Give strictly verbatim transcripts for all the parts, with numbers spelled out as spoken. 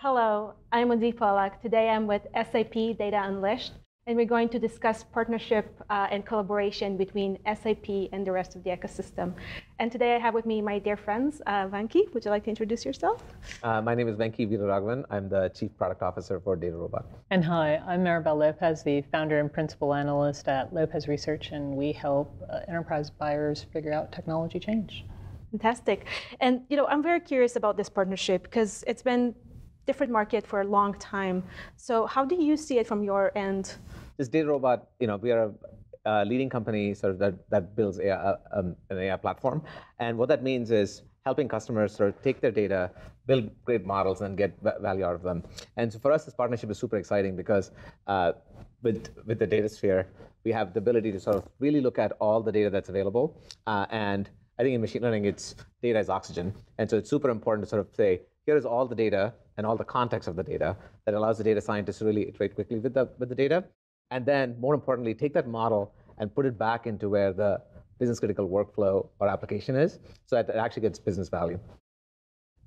Hello, I'm Adi Polak. Today I'm with S A P Data Unleashed, and we're going to discuss partnership uh, and collaboration between S A P and the rest of the ecosystem. And today I have with me my dear friends. Uh, Venky, would you like to introduce yourself? Uh, my name is Venky Veeraraghava. I'm the Chief Product Officer for DataRobot. And hi, I'm Maribel Lopez, the founder and principal analyst at Lopez Research, and we help uh, enterprise buyers figure out technology change. Fantastic. And you know, I'm very curious about this partnership because it's been different market for a long time. So how do you see it from your end? This DataRobot, you know, we are a, a leading company sort of that, that builds A I, um, an A I platform. And what that means is helping customers sort of take their data, build great models, and get value out of them. And so for us, this partnership is super exciting because uh, with, with the DataSphere, we have the ability to sort of really look at all the data that's available. Uh, and I think in machine learning, it's data is oxygen. And so it's super important to sort of say, here is all the data and all the context of the data that allows the data scientists to really iterate quickly with the, with the data. And then, more importantly, take that model and put it back into where the business critical workflow or application is so that it actually gets business value.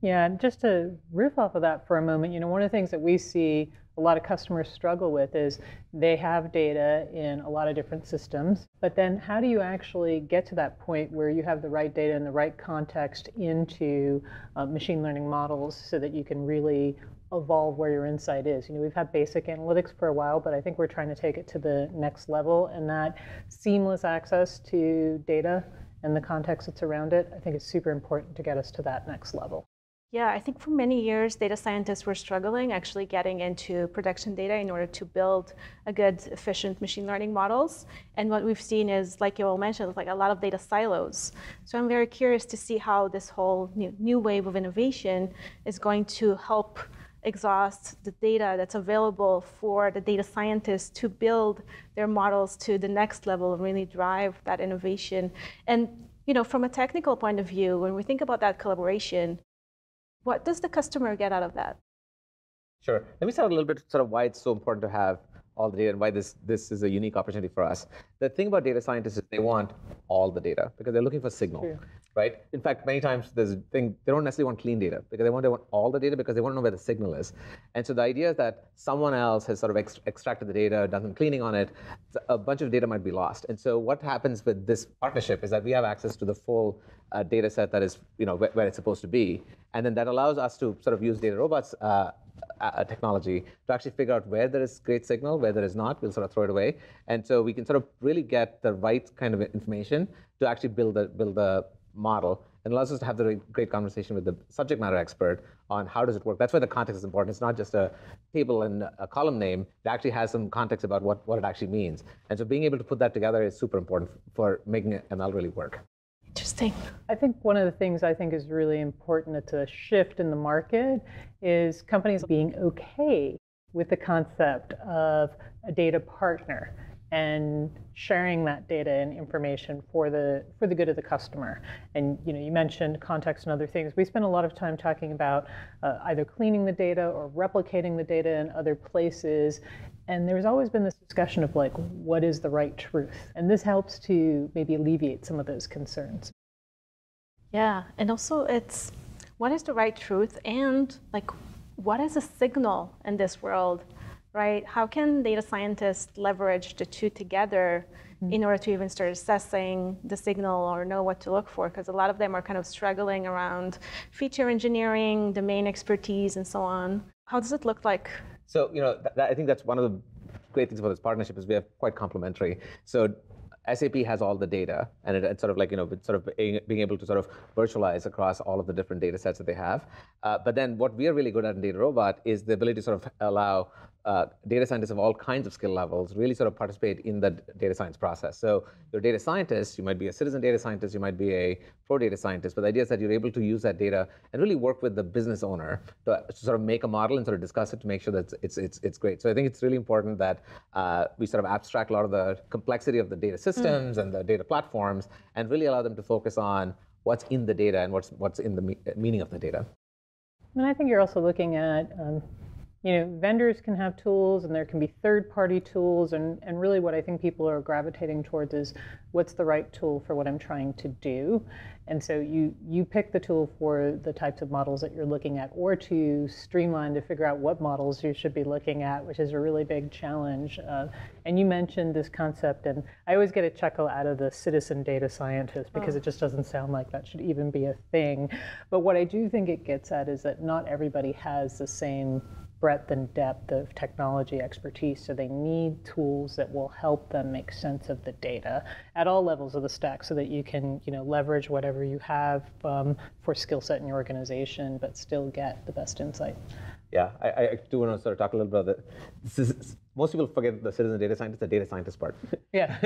Yeah, and just to riff off of that for a moment, you know, one of the things that we see a lot of customers struggle with is they have data in a lot of different systems, but then how do you actually get to that point where you have the right data and the right context into uh, machine learning models so that you can really evolve where your insight is? You know, we've had basic analytics for a while, but I think we're trying to take it to the next level, and that seamless access to data and the context that's around it, I think is super important to get us to that next level. Yeah, I think for many years, data scientists were struggling actually getting into production data in order to build a good, efficient machine learning models. And what we've seen is, like you all mentioned, like a lot of data silos. So I'm very curious to see how this whole new, new wave of innovation is going to help exhaust the data that's available for the data scientists to build their models to the next level and really drive that innovation. And you know, from a technical point of view, when we think about that collaboration, what does the customer get out of that? Sure. Let me start a little bit sort of why it's so important to have all the data and why this, this is a unique opportunity for us. The thing about data scientists is they want all the data because they're looking for signal, True. right? In fact, many times there's a thing, they don't necessarily want clean data because they want, they want all the data because they want to know where the signal is. And so the idea is that someone else has sort of ex extracted the data, done some cleaning on it, a bunch of data might be lost. And so what happens with this partnership is that we have access to the full uh, data set that is, you know, wh where it's supposed to be. And then that allows us to sort of use DataRobot's uh, uh, technology to actually figure out where there is great signal, where there is not, we'll sort of throw it away. And so we can sort of really get the right kind of information to actually build a, build a model, and allows us to have the great conversation with the subject matter expert on how does it work. That's why the context is important. It's not just a table and a column name. It actually has some context about what, what it actually means. And so being able to put that together is super important for making M L really work. Interesting. I think one of the things I think is really important, it's a shift in the market, is companies being okay with the concept of a data partner and sharing that data and information for the for the good of the customer. And you know, you mentioned context and other things. We spend a lot of time talking about uh, either cleaning the data or replicating the data in other places. And there's always been this discussion of like, what is the right truth? And this helps to maybe alleviate some of those concerns. Yeah, and also it's, what is the right truth? And like, what is a signal in this world? Right? How can data scientists leverage the two together mm-hmm. in order to even start assessing the signal or know what to look for? Because a lot of them are kind of struggling around feature engineering, domain expertise, and so on. How does it look like? So, you know, that, that, I think that's one of the great things about this partnership is we are quite complementary. So S A P has all the data, and it, it's sort of like, you know, it's sort of being able to sort of virtualize across all of the different data sets that they have. Uh, but then what we are really good at in DataRobot is the ability to sort of allow Uh, data scientists of all kinds of skill levels really sort of participate in the data science process. So your data scientist, you might be a citizen data scientist, you might be a pro data scientist, but the idea is that you're able to use that data and really work with the business owner to, to sort of make a model and sort of discuss it to make sure that it's, it's, it's great. So I think it's really important that uh, we sort of abstract a lot of the complexity of the data systems mm. and the data platforms and really allow them to focus on what's in the data and what's, what's in the me meaning of the data. And I think you're also looking at um you know, vendors can have tools and there can be third-party tools, and, and really what I think people are gravitating towards is what's the right tool for what I'm trying to do. And so you, you pick the tool for the types of models that you're looking at, or to streamline to figure out what models you should be looking at, which is a really big challenge. Uh, and you mentioned this concept, and I always get a chuckle out of the citizen data scientist because oh. it just doesn't sound like that should even be a thing. But what I do think it gets at is that not everybody has the same breadth and depth of technology expertise, so they need tools that will help them make sense of the data at all levels of the stack, so that you can, you know, leverage whatever you have um, for skill set in your organization, but still get the best insight. Yeah, I, I do want to sort of talk a little bit about that. This is, most people forget the citizen data scientist, the data scientist part. Yeah,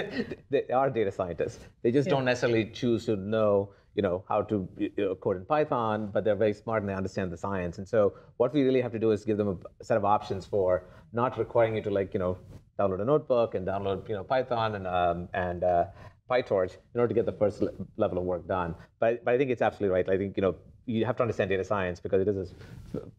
they are data scientists. They just yeah. don't necessarily choose to know, you know, how to you know, code in Python, but they're very smart and they understand the science. And so what we really have to do is give them a set of options for not requiring you to, like, you know, download a notebook and download, you know, Python and um, and uh, PyTorch in order to get the first le level of work done. But but I think it's absolutely right. I think, you know, you have to understand data science because it is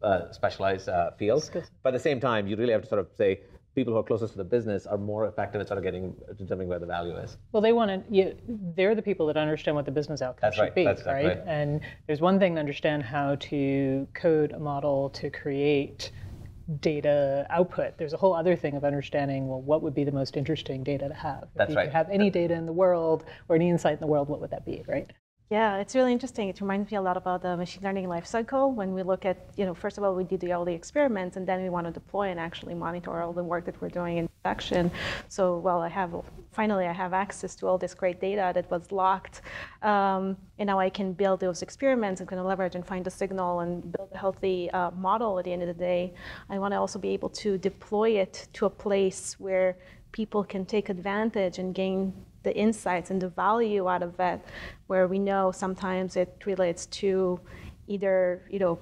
a uh, specialized uh, field. But at the same time, you really have to sort of say, people who are closest to the business are more effective at sort of getting determining where the value is. Well, they want to. You, they're the people that understand what the business outcome should be, right? right? And there's one thing to understand how to code a model to create data output. There's a whole other thing of understanding, well, what would be the most interesting data to have? That's right. If you could have any data in the world or any insight in the world, what would that be, right? Yeah, it's really interesting. It reminds me a lot about the machine learning lifecycle when we look at, you know, first of all, we do all the experiments and then we want to deploy and actually monitor all the work that we're doing in production. So, well, I have, finally, I have access to all this great data that was locked. Um, and now I can build those experiments and kind of leverage and find a signal and build a healthy uh, model at the end of the day. I want to also be able to deploy it to a place where people can take advantage and gain the insights and the value out of it, where we know sometimes it relates to either, you know,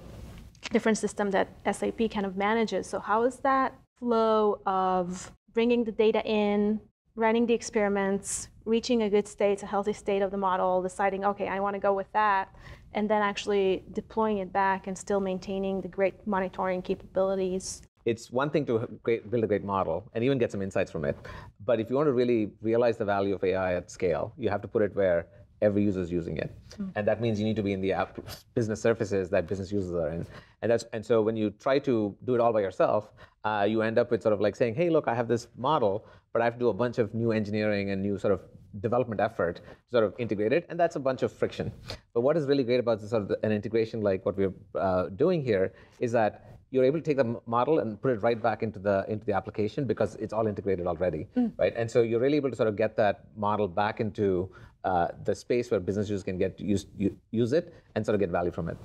different system that S A P kind of manages. So how is that flow of bringing the data in, running the experiments, reaching a good state, a healthy state of the model, deciding, okay, I want to go with that, and then actually deploying it back and still maintaining the great monitoring capabilities. It's one thing to great, build a great model and even get some insights from it. But if you want to really realize the value of A I at scale, you have to put it where every user is using it. Mm-hmm. And that means you need to be in the app business surfaces that business users are in. And, that's, and so when you try to do it all by yourself, uh, you end up with sort of like saying, hey, look, I have this model, but I have to do a bunch of new engineering and new sort of development effort sort of integrated, and that's a bunch of friction. But what is really great about this sort of an integration like what we're uh, doing here is that you're able to take the model and put it right back into the into the application because it's all integrated already, mm. right? And so you're really able to sort of get that model back into uh, the space where business users can get use, use it and sort of get value from it.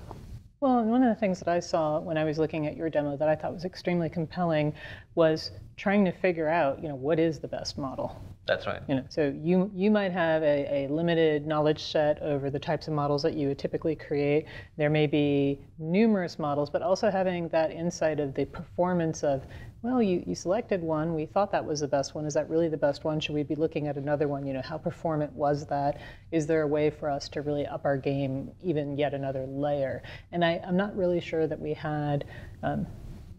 Well, and one of the things that I saw when I was looking at your demo that I thought was extremely compelling was trying to figure out, you know, what is the best model? That's right. You know, so you you might have a, a limited knowledge set over the types of models that you would typically create. There may be numerous models, but also having that insight of the performance of, well, you, you selected one, we thought that was the best one. Is that really the best one? Should we be looking at another one? You know, how performant was that? Is there a way for us to really up our game even yet another layer? And I, I'm not really sure that we had um,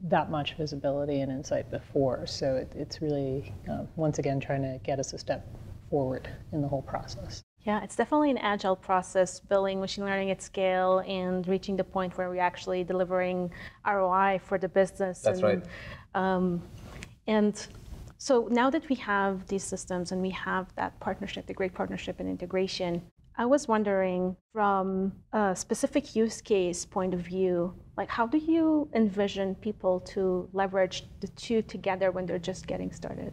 that much visibility and insight before. So it, it's really, uh, once again, trying to get us a step forward in the whole process. Yeah, it's definitely an agile process, building machine learning at scale and reaching the point where we're actually delivering R O I for the business. That's right. Um, and so now that we have these systems and we have that partnership, the great partnership and integration, I was wondering from a specific use case point of view, like how do you envision people to leverage the two together when they're just getting started?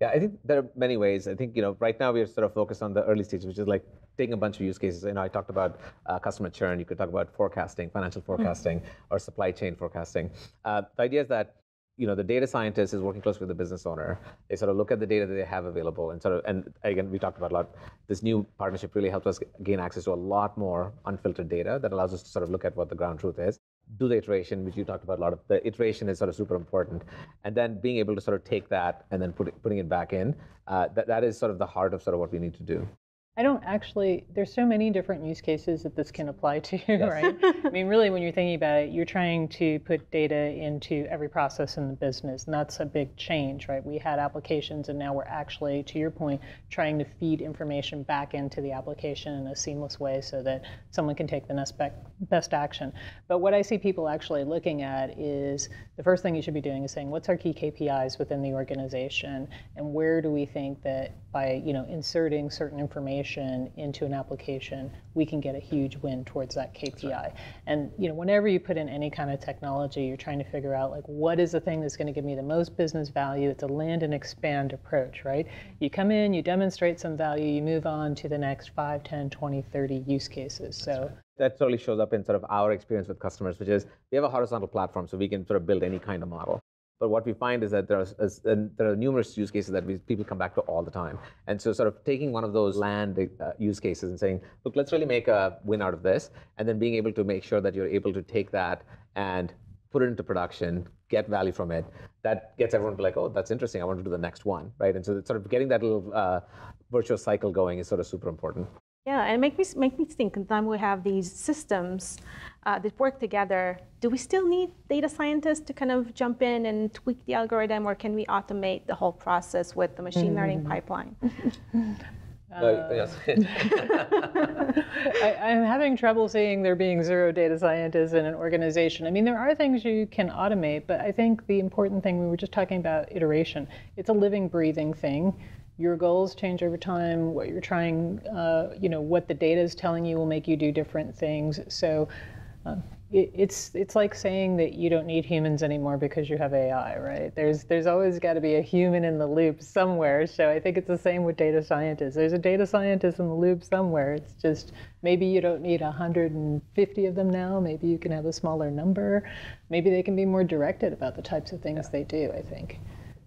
Yeah, I think there are many ways. I think, you know, right now we are sort of focused on the early stages, which is like taking a bunch of use cases. You know, I talked about uh, customer churn. You could talk about forecasting, financial forecasting, mm-hmm. or supply chain forecasting. Uh, the idea is that, you know, the data scientist is working closely with the business owner. They sort of look at the data that they have available, and sort of, and again, we talked about a lot. This new partnership really helped us gain access to a lot more unfiltered data that allows us to sort of look at what the ground truth is. Do the iteration, which you talked about a lot of. The iteration is sort of super important, and then being able to sort of take that and then put it, putting it back in. Uh, that that is sort of the heart of sort of what we need to do. I don't actually, there's so many different use cases that this can apply to, yes. right? I mean, really, when you're thinking about it, you're trying to put data into every process in the business, and that's a big change, right? We had applications, and now we're actually, to your point, trying to feed information back into the application in a seamless way so that someone can take the next best action. But what I see people actually looking at is, the first thing you should be doing is saying, what's our key K P Is within the organization, and where do we think that by, you know, inserting certain information into an application, we can get a huge win towards that K P I. Right. And you know, whenever you put in any kind of technology, you're trying to figure out like, what is the thing that's going to give me the most business value? It's a land and expand approach, right? You come in, you demonstrate some value, you move on to the next five, ten, twenty, thirty use cases. So. Right. That totally shows up in sort of our experience with customers, which is we have a horizontal platform, so we can sort of build any kind of model. But what we find is that there are, there are numerous use cases that we, people come back to all the time. And so sort of taking one of those land uh, use cases and saying, look, let's really make a win out of this, and then being able to make sure that you're able to take that and put it into production, get value from it, that gets everyone to be like, oh, that's interesting, I want to do the next one, right? And so it's sort of getting that little uh, virtuous cycle going is sort of super important. Yeah, and make me make me think. And then we have these systems uh, that work together. Do we still need data scientists to kind of jump in and tweak the algorithm, or can we automate the whole process with the machine mm-hmm. learning pipeline? Uh, yes. I, I'm having trouble seeing there being zero data scientists in an organization. I mean, there are things you can automate, but I think the important thing, we were just talking about iteration. It's a living, breathing thing. Your goals change over time, what you're trying, uh, you know, what the data is telling you will make you do different things. So uh, it, it's it's like saying that you don't need humans anymore because you have A I, right? There's, there's always got to be a human in the loop somewhere. So I think it's the same with data scientists. There's a data scientist in the loop somewhere. It's just maybe you don't need a hundred fifty of them now. Maybe you can have a smaller number. Maybe they can be more directed about the types of things yeah. they do, I think.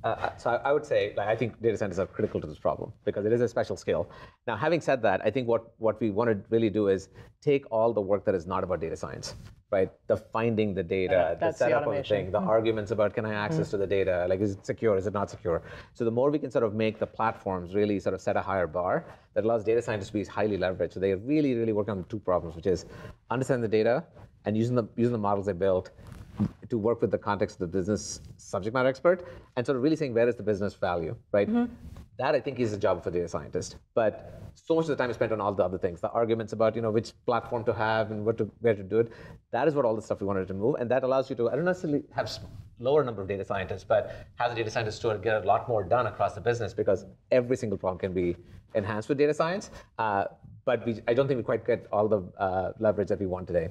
Uh, so I would say, like, I think data scientists are critical to this problem because it is a special skill. Now, having said that, I think what, what we want to really do is take all the work that is not about data science, right? The finding the data, the setup of the thing, the mm-hmm. arguments about can I access mm-hmm. to the data, like is it secure, is it not secure? So the more we can sort of make the platforms really sort of set a higher bar, that allows data scientists to be highly leveraged. So they really, really work on two problems, which is understand the data and using the, using the models they built to work with the context of the business subject matter expert, and sort of really saying where is the business value, right? Mm-hmm. That I think is a job for data scientist. But so much of the time is spent on all the other things, the arguments about you know which platform to have and what to, where to do it. That is what all the stuff we wanted to move, and that allows you to, I don't necessarily have lower number of data scientists, but have the data scientists to get a lot more done across the business because every single problem can be enhanced with data science. Uh, but we, I don't think we quite get all the uh, leverage that we want today.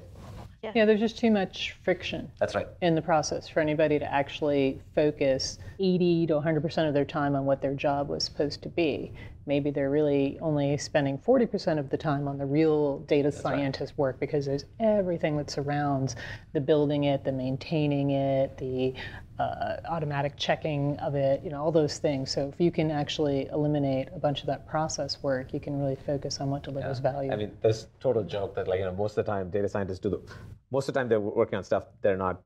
Yeah. yeah, there's just too much friction That's right. in the process for anybody to actually focus eighty to one hundred percent of their time on what their job was supposed to be. Maybe they're really only spending forty percent of the time on the real data that's scientist right. work because there's everything that surrounds the building it, the maintaining it, the uh, automatic checking of it, you know, all those things. So if you can actually eliminate a bunch of that process work, you can really focus on what delivers yeah. value. I mean, there's total joke that like, you know, most of the time data scientists do the, most of the time they're working on stuff they're not,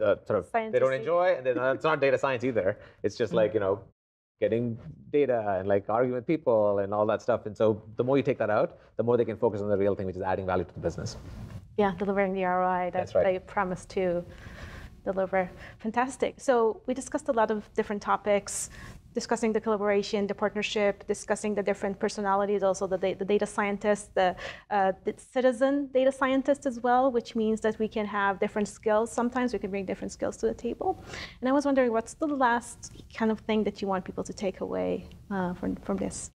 uh, sort of, scientific. They don't enjoy, and not, it's not data science either. It's just like, you know, getting data and like arguing with people and all that stuff. And so the more you take that out, the more they can focus on the real thing, which is adding value to the business. Yeah, delivering the R O I that That's right. they promised to deliver. Fantastic. So we discussed a lot of different topics, discussing the collaboration, the partnership, discussing the different personalities, also the, the data scientists, the, uh, the citizen data scientists as well, which means that we can have different skills. Sometimes we can bring different skills to the table. And I was wondering, what's the last kind of thing that you want people to take away uh, from, from this?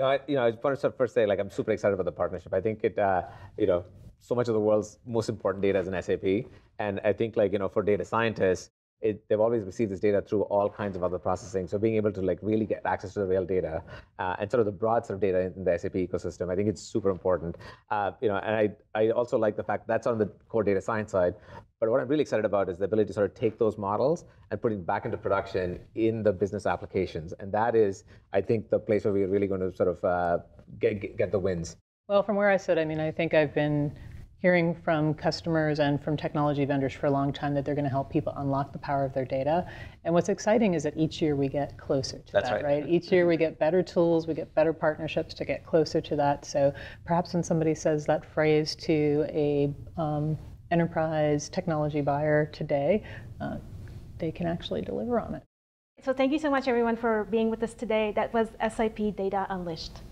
No, I, you know, I want to first say, like, I'm super excited about the partnership. I think it, uh, you know, so much of the world's most important data is in S A P. And I think, like, you know, for data scientists, It, they've always received this data through all kinds of other processing. So being able to like really get access to the real data uh, and sort of the broad sort of data in, in the S A P ecosystem, I think it's super important. Uh, you know, and I, I also like the fact that's on the core data science side. But what I'm really excited about is the ability to sort of take those models and put it back into production in the business applications. And that is, I think, the place where we're really going to sort of uh, get, get the wins. Well, from where I sit, I mean, I think I've been hearing from customers and from technology vendors for a long time that they're going to help people unlock the power of their data. And what's exciting is that each year we get closer to That's that, right? right? Each year we get better tools, we get better partnerships to get closer to that. So perhaps when somebody says that phrase to a um, enterprise technology buyer today, uh, they can actually deliver on it. So thank you so much, everyone, for being with us today. That was S A P Data Unleashed.